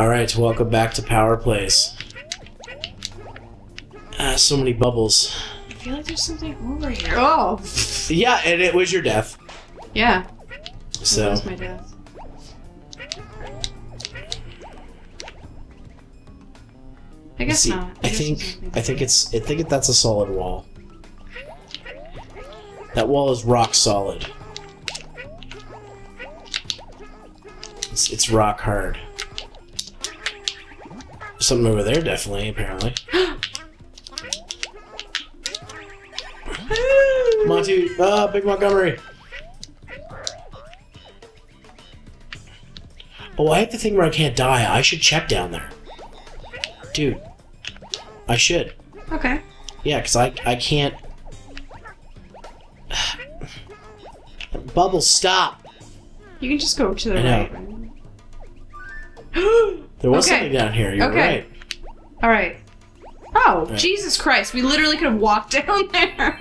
Alright, welcome back to Power Plays. So many bubbles. I feel like there's something over here. Oh! Yeah, and it was your death. Yeah. So. That was my death. I guess not. I think that's a solid wall. That wall is rock solid. It's rock hard. Something over there, definitely, apparently. Monty, Big Montgomery! Oh, I have the thing where I can't die. I should check down there. Dude. I should. Okay. Yeah, because I can't... Bubble, stop! You can just go to the right. There was something down here, you're right. Alright. Oh, all right. Jesus Christ, we literally could have walked down there.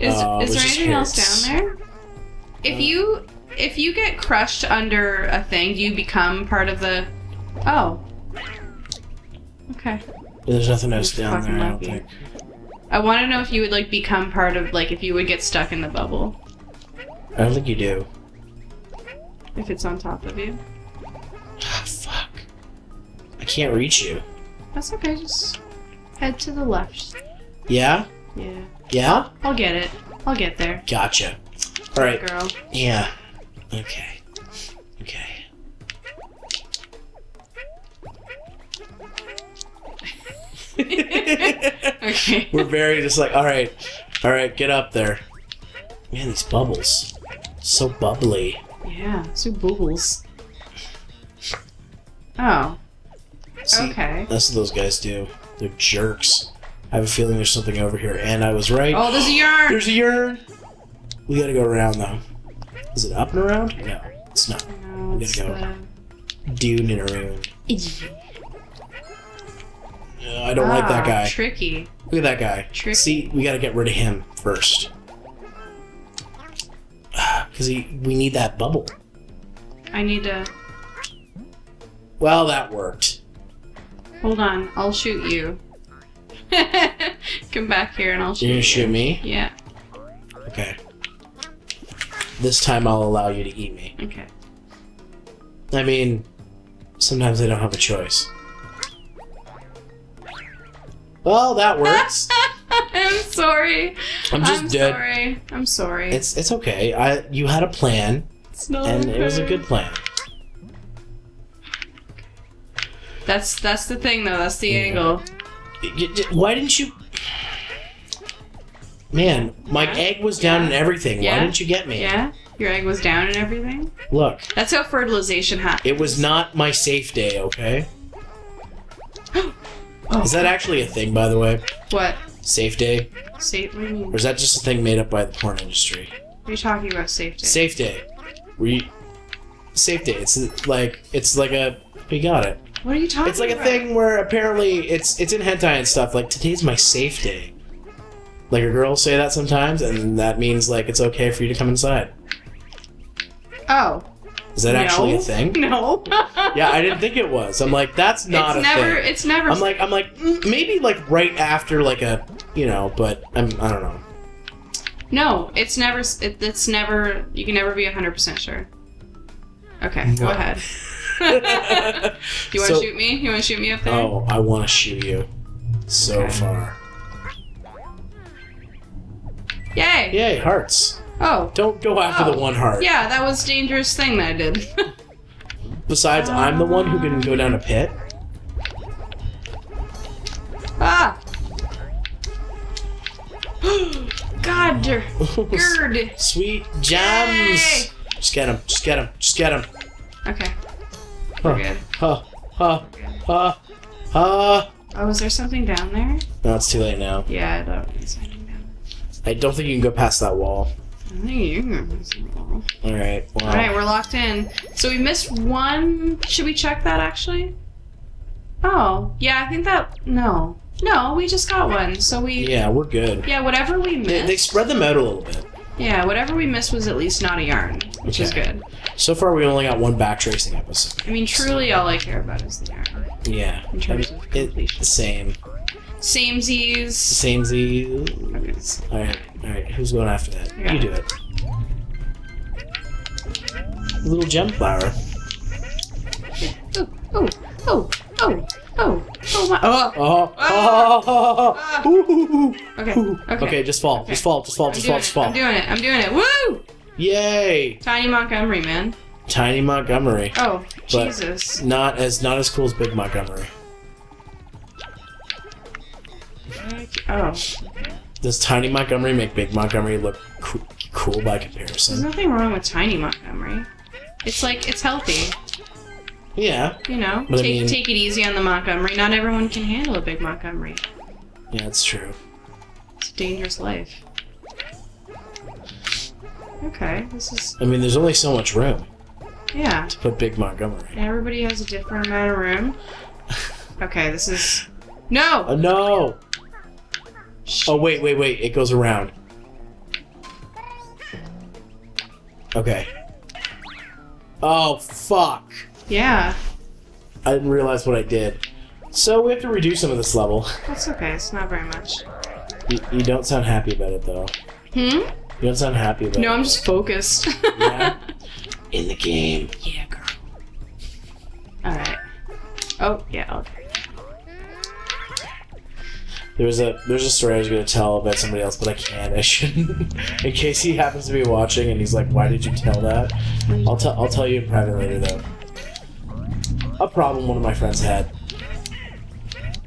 Is there anything else down there? If you get crushed under a thing, you become part of the... Oh. Okay. There's nothing else down there, I don't think. I want to know if you would, like, become part of, like, if you would get stuck in the bubble. I don't think you do. If it's on top of you. Can't reach you. That's okay, just head to the left. Yeah? Yeah. Yeah? I'll get it. I'll get there. Gotcha. Alright. Girl. Yeah. Okay. Okay. Okay. We're very just like, alright. Alright, get up there. Man, these bubbles. So bubbly. Yeah, so bubbles. Oh. See, okay. That's what those guys do. They're jerks. I have a feeling there's something over here, and I was right. Oh, there's a yarn! There's a yarn! We gotta go around, though. Is it up and around? No, it's not. No, we gotta go down and around. I don't like that guy. Tricky. Look at that guy. Tricky. See, we gotta get rid of him first. Because we need that bubble. I need to... Well, that worked. Hold on, I'll shoot you. Come back here and I'll shoot you. You're gonna shoot me? Yeah. Okay. This time I'll allow you to eat me. Okay. I mean, sometimes they don't have a choice. Well, that works. I'm sorry. I'm just dead. Sorry. I'm sorry. It's okay. You had a plan. It's not okay. It was a good plan. That's the thing, though. That's the angle. Why didn't you... Man, my egg was down and everything. Yeah. Why didn't you get me? Yeah? Your egg was down and everything? Look. That's how fertilization happens. It was not my safe day, okay? Oh. Is that actually a thing, by the way? What? Safe day? Safe? What do you mean? Or is that just a thing made up by the porn industry? What are you talking about, safe day? Safe day. Safe day. It's like a... We got it. What are you talking about? It's like a thing where apparently it's in hentai and stuff, like, today's my safe day. Like, a girl will say that sometimes, and that means, like, it's okay for you to come inside. Oh. Is that actually a thing? No. Yeah, I didn't think it was. I'm like, that's not a thing. It's never... I'm like, maybe, like, right after, like, a, you know, but I don't know. No, it's never, you can never be 100% sure. Okay, go ahead. You want to shoot me? You want to shoot me up there? Oh, I want to shoot you. So far. Yay! Yay, hearts. Oh. Don't go after the one heart. Yeah, that was a dangerous thing that I did. Besides, I'm the one who can go down a pit. Ah! God, gird. Sweet jams! Yay. Just get him, just get him, just get him. Okay. Oh, is there something down there? No, it's too late now. Yeah, I don't think there's anything down there. I don't think you can go past that wall. I think you can go past that wall. Alright, wow. Alright, we're locked in. So we missed one. Should we check that, actually? Oh, yeah, I think that... No. No, we just got one, so we... Yeah, we're good. Yeah, whatever we missed... They spread them out a little bit. Yeah, whatever we missed was at least not a yarn, which is good. So far, we only got one backtracing episode. I mean, truly, all I care about is the yarn. Yeah. In terms of completion. Same. Samesies. Samesies. Okay. Alright, who's going after that? Yeah. You do it. Little gem flower. Okay, just fall. I'm doing it. Woo! Yay! Tiny Montgomery, man. Tiny Montgomery. Oh, Jesus. Not as cool as Big Montgomery. Oh. Does Tiny Montgomery make Big Montgomery look cool by comparison? There's nothing wrong with Tiny Montgomery. It's like, it's healthy. Yeah. You know, but take it easy on the Montgomery. Not everyone can handle a Big Montgomery. Yeah, that's true. It's a dangerous life. Okay, this is... I mean, there's only so much room. Yeah. To put Big Montgomery. And everybody has a different amount of room. Okay, this is... No! No! Oh, wait. It goes around. Okay. Oh, fuck. Yeah. I didn't realize what I did. So we have to redo some of this level. That's okay. It's not very much. You don't sound happy about it, though. Hmm? You don't sound happy about it. No, I'm just focused. Yeah? In the game. Yeah, girl. Alright. Oh, yeah, okay. There's a story I was gonna tell about somebody else, but I can't. I shouldn't. In case he happens to be watching and he's like, "Why did you tell that?" I'll tell you in private later though. A problem one of my friends had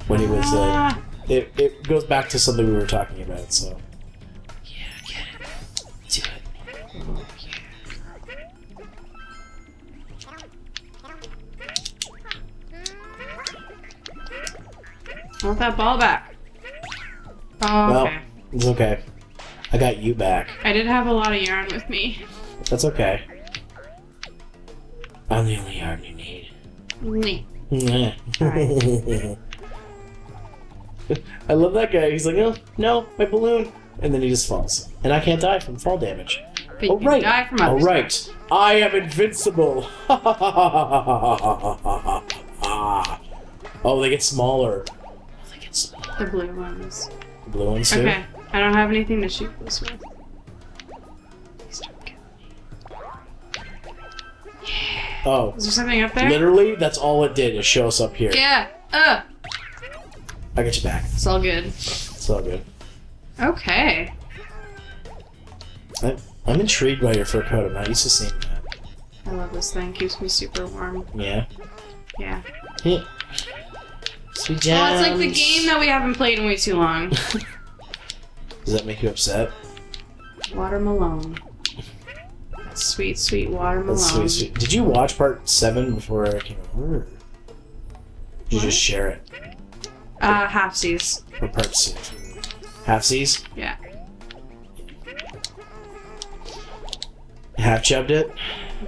when he was it goes back to something we were talking about. So yeah, get it, do it. Oh, yeah. I want that ball back. Oh, okay. Well, it's okay. I got you back. I did have a lot of yarn with me. That's okay. I'm the only yarn you need. Right. I love that guy. He's like, oh, no, my balloon. And then he just falls. And I can't die from fall damage. But you can die from other stuff. Alright. I am invincible. Oh, they get smaller. The blue ones. The blue ones too? Okay. I don't have anything to shoot this with. Please don't kill me. Yeah. Oh. Is there something up there? Literally, that's all it did is show us up here. Yeah. I get you back. It's all good. It's all good. Okay. I'm intrigued by your fur coat. I'm not used to seeing that. I love this thing. Keeps me super warm. Yeah. Yeah. Yeah. Well, it's like the game that we haven't played in way too long. Does that make you upset? Watermelon. That's sweet, sweet watermelon. That's sweet, sweet. Did you watch part 7 before I came over? Or did you just share it? Halfsies. Or part 6. Halfsies? Yeah. Half-chubbed it?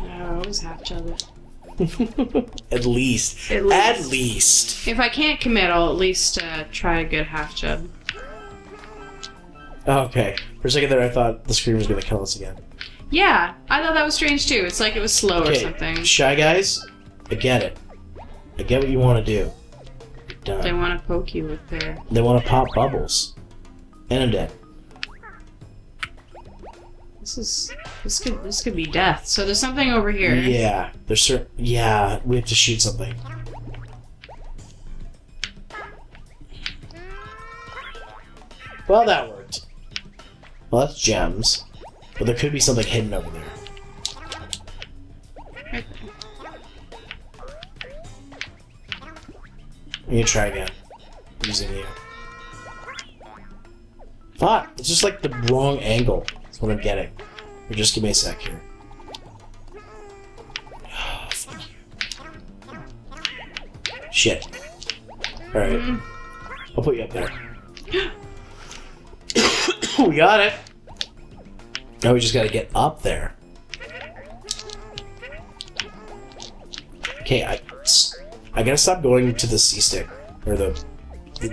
No, it was half-chubbed it. At least. If I can't commit, I'll at least try a good half chub. Okay. For a second there, I thought the scream was going to kill us again. Yeah, I thought that was strange too. It's like it was slow or something. Shy Guys, I get it. I get what you want to do. Done. They want to poke you with their... They want to pop bubbles. And I'm dead. This could be death. So there's something over here. Yeah, yeah, we have to shoot something. Well, that worked. Well, that's gems, but there could be something hidden over there. Okay. I'm gonna try again using you. Fuck! It's just like the wrong angle. That's what I'm getting. Or just give me a sec here. Oh, fuck you. Shit. Alright. I'll put you up there. We got it! Now we just gotta get up there. Okay, I gotta stop going to the C stick. Or the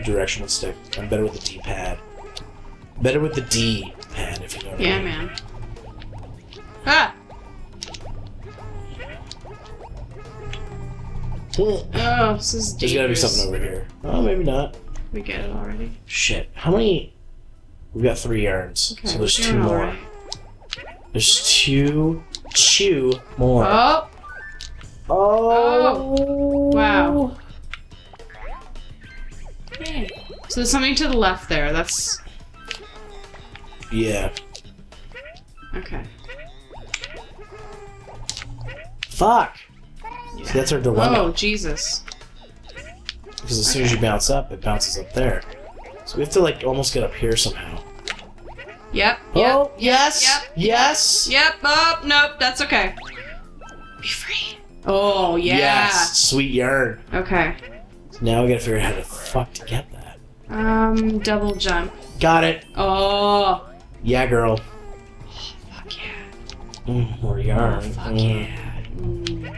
directional stick. I'm better with the D pad. Better with the D pad, if you know what I mean. Yeah, man. Ah! Oh, this is dangerous. There's gotta be something over here. Oh, maybe not. We get it already. Shit. How many? We've got 3 yarns. Okay, so there's 2 more. Right. There's 2 more. Oh! Oh! Oh. Wow. Okay. So there's something to the left there. That's... Yeah. Okay. Fuck! Yeah. So that's our dilemma. Oh, Jesus. Because as soon as you bounce up, it bounces up there. So we have to, like, almost get up here somehow. Yep. Oh, yep, yes! Yep, yes! Yep, oh, nope, that's okay. Be free. Oh, yeah. Yes, sweet yarn. Okay. So now we gotta figure out how the fuck to get that. Double jump. Got it. Oh. Yeah, girl. Oh, fuck yeah. More yarn. Oh, fuck yeah. Mm.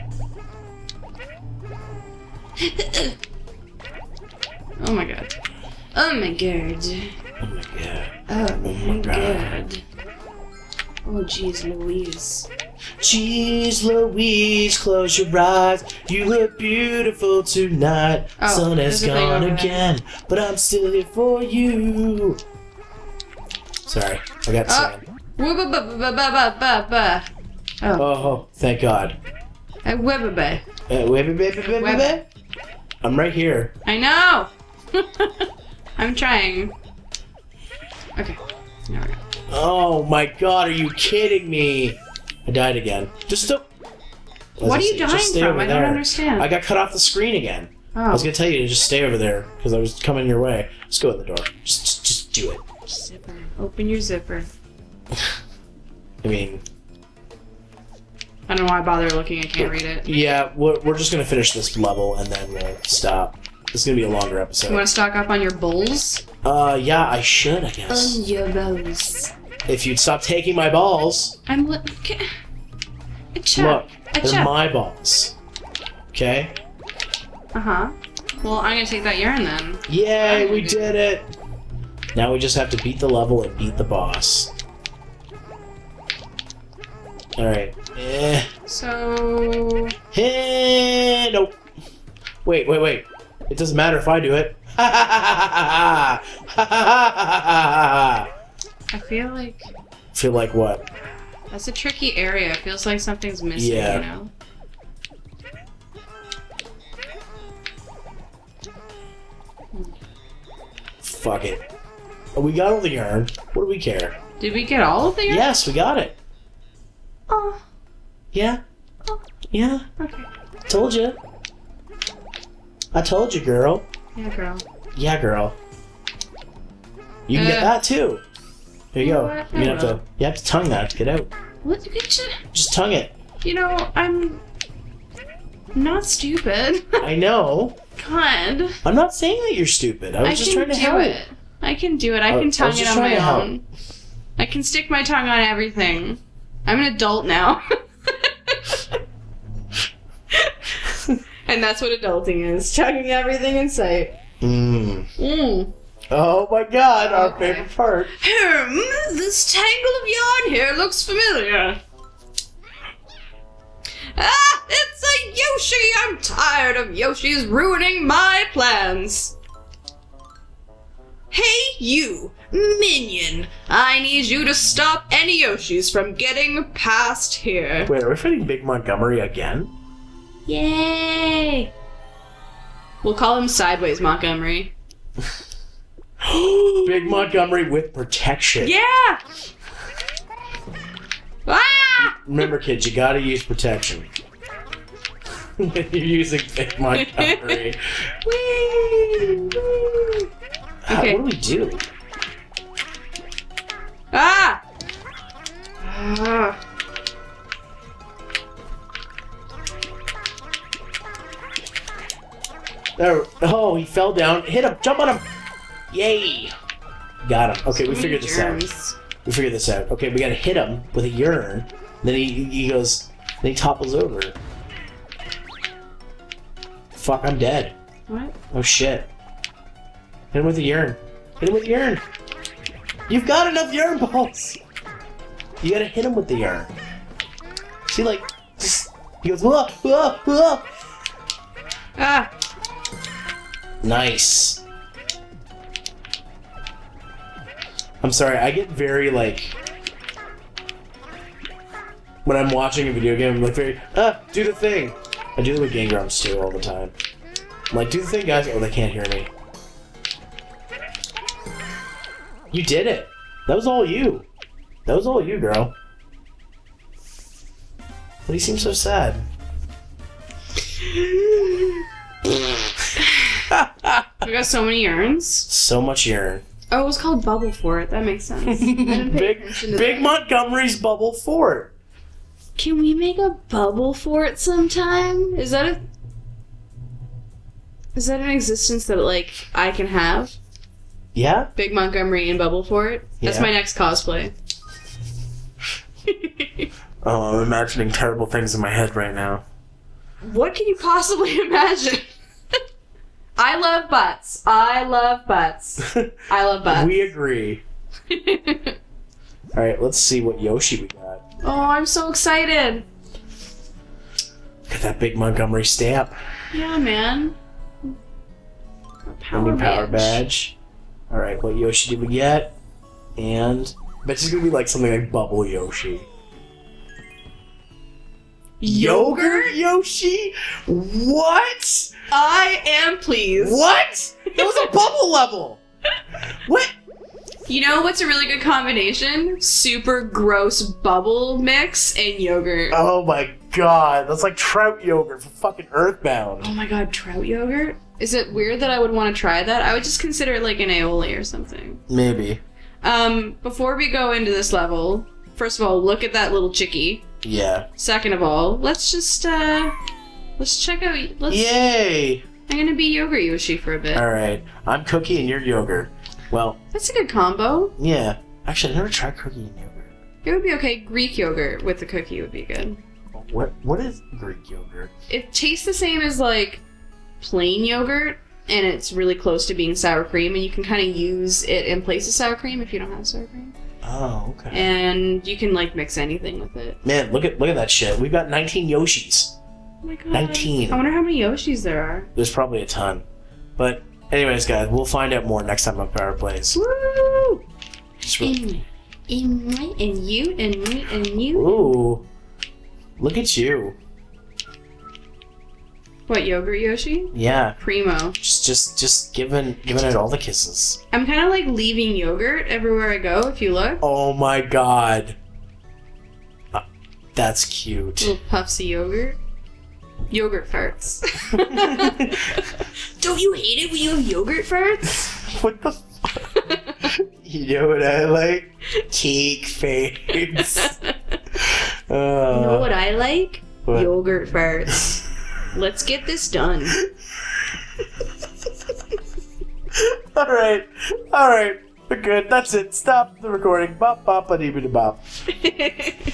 Oh my god. Oh my god. Oh my god. Oh my god. Oh jeez Louise. Jeez Louise, close your eyes. You look beautiful tonight. Oh, sun has gone again, but I'm still here for you. Sorry, I got sad. Oh, thank God. I'm right here. I know. I'm trying. Okay. There we go. Oh my god, are you kidding me? I died again. Just stop. What are you dying from? I don't understand. I got cut off the screen again. Oh. I was going to tell you to just stay over there because I was coming your way. Just go in the door. Just do it. Zipper. Open your zipper. I mean... I don't know why I bother looking. I can't read it. Yeah, we're just going to finish this level and then we'll stop. It's gonna be a longer episode. You wanna stock up on your bowls? Yeah, I should, I guess. On your bowls. If you'd stop taking my balls. I'm looking. Look, they're my balls. Okay? Uh huh. Well, I'm gonna take that yarn then. Yay, we did it! Now we just have to beat the level and beat the boss. Alright. Eh. So. Hey, nope. Wait, wait, wait. It doesn't matter if I do it. Ha ha ha ha ha ha ha ha ha ha. I feel like... Feel like what? That's a tricky area. It feels like something's missing, yeah. You know? Fuck it. Oh, we got all the yarn. What do we care? Did we get all of the yarn? Yes, we got it. Oh. Yeah? Oh. Yeah? Okay. Told you. I told you, girl. Yeah, girl. Yeah, girl. You can get that too. Here you go. You have to tongue that to get out. What? Just tongue it. You know, I'm not stupid. I know. God. I'm not saying that you're stupid. I was just trying to help. I can do it. I can tongue it on my own. I can stick my tongue on everything. I'm an adult now. And that's what adulting is, chugging everything in sight. Mmm. Mmm. Oh my god, our favorite part. This tangle of yarn here looks familiar. Ah, it's a Yoshi! I'm tired of Yoshis ruining my plans. Hey you, minion. I need you to stop any Yoshis from getting past here. Wait, are we fighting Big Montgomery again? Yay! We'll call him Sideways Montgomery. Big Montgomery with protection. Yeah! Ah! Remember, kids, you gotta use protection. When you're using Big Montgomery. Whee! Whee! Okay. What do we do? Ah! Ah! There, oh, he fell down. Hit him. Jump on him. Yay. Got him. Okay, we figured this out. We figured this out. Okay, we got to hit him with a yarn. Then he goes, then he topples over. Fuck, I'm dead. What? Oh, shit. Hit him with a yarn. Hit him with a yarn. You've got enough yarn balls. You got to hit him with the yarn. See, like, he goes, whoa, whoa, whoa. Ah! Nice. I'm sorry, I get very, like... When I'm watching a video game, I'm like very, do the thing! I do that with Game Grumps, too, all the time. I'm like, do the thing, guys! Oh, they can't hear me. You did it! That was all you! That was all you, girl. But he seems so sad. We got so many urns. So much urn. Oh, it was called Bubble Fort. That makes sense. Big Montgomery's Bubble Fort. Can we make a Bubble Fort sometime? Is that a... Is that an existence that, like, I can have? Yeah. Big Montgomery and Bubble Fort. Yeah. That's my next cosplay. Oh, I'm imagining terrible things in my head right now. What can you possibly imagine? I love butts. I love butts. I love butts. We agree. Alright, let's see what Yoshi we got. Oh, I'm so excited. Look at that Big Montgomery stamp. Yeah, man. A power badge. Alright, what Yoshi did we get? And... I bet it's gonna be like something like Bubble Yoshi. Yogurt Yoshi? What? I am pleased. What? That was a bubble level. What? You know what's a really good combination? Super gross bubble mix and yogurt. Oh my god. That's like trout yogurt for fucking Earthbound. Oh my god, trout yogurt? Is it weird that I would want to try that? I would just consider it like an aioli or something. Maybe. Before we go into this level, first of all, look at that little chickie. Yeah. Second of all, let's just, let's check out... Yay! I'm gonna be Yogurt Yoshi for a bit. Alright. I'm Cookie and you're Yogurt. Well... That's a good combo. Yeah. Actually, I never tried Cookie and Yogurt. It would be okay. Greek yogurt with the cookie would be good. What is Greek yogurt? It tastes the same as, like, plain yogurt, and it's really close to being sour cream, and you can kind of use it in place of sour cream if you don't have sour cream. Oh, okay. And you can, like, mix anything with it. Man, look at that shit. We've got 19 Yoshis. Oh my god. 19. I wonder how many Yoshis there are. There's probably a ton. But anyways, guys, we'll find out more next time on Power Plays. Woo! And you, and me, and you. Ooh. Look at you. What, Yogurt Yoshi? Yeah. Primo. Just giving it all the kisses. I'm kind of like leaving yogurt everywhere I go, if you look. Oh my god. That's cute. Little puffs of yogurt. Yogurt farts. Don't you hate it when you have yogurt farts? What the fuck? You know what I like? Cheek face. You know what I like? What? Yogurt farts. Let's get this done. Alright. Alright. We're good. That's it. Stop the recording. Bop, bop, ba dee ba da bop.